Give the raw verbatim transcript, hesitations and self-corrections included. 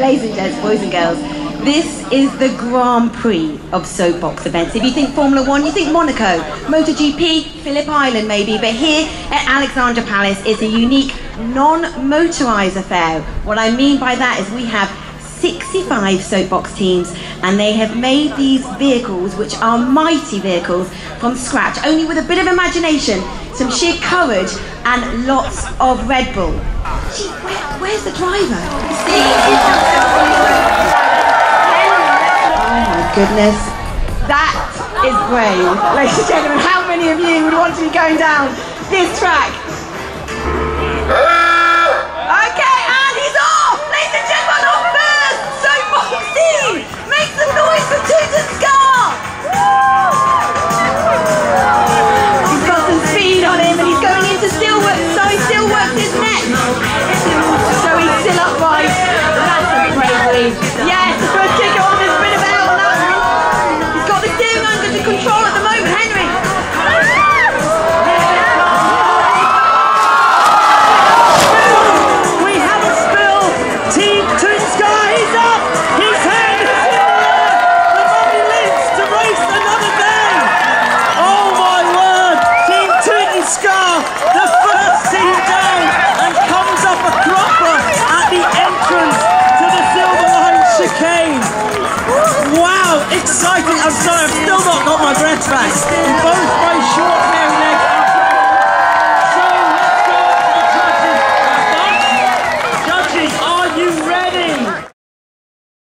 Ladies and gents, boys and girls, this is the Grand Prix of soapbox events. If you think Formula One, you think Monaco, MotoGP, Phillip Island maybe, but here at Alexander Palace is a unique non-motorised affair. What I mean by that is we have sixty-five soapbox teams, and they have made these vehicles, which are mighty vehicles, from scratch, only with a bit of imagination, some sheer courage, and lots of Red Bull. Gee, where, where's the driver? Oh my goodness, that is brave. Ladies and gentlemen, how many of you would want to be going down this track?